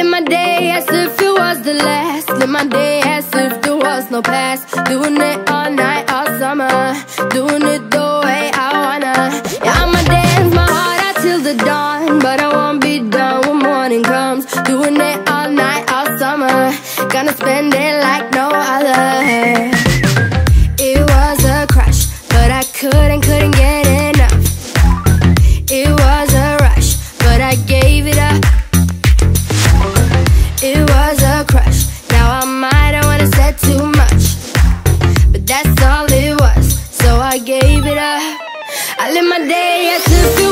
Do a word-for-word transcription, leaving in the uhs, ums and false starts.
live in my day as if it was the last. Live my day as if there was no past. Doing it all night, all summer. Doing it the way I wanna. Yeah, I'ma dance my heart out till the dawn, but I won't be done when morning comes. Doing it all night, all summer. Gonna spend it like no other. It was a crush, but I couldn't, couldn't get enough. It was a rush, but I gave it up. It was a crush, now I might have wanna say too much, but that's all it was, so I gave it up. I live my day as if it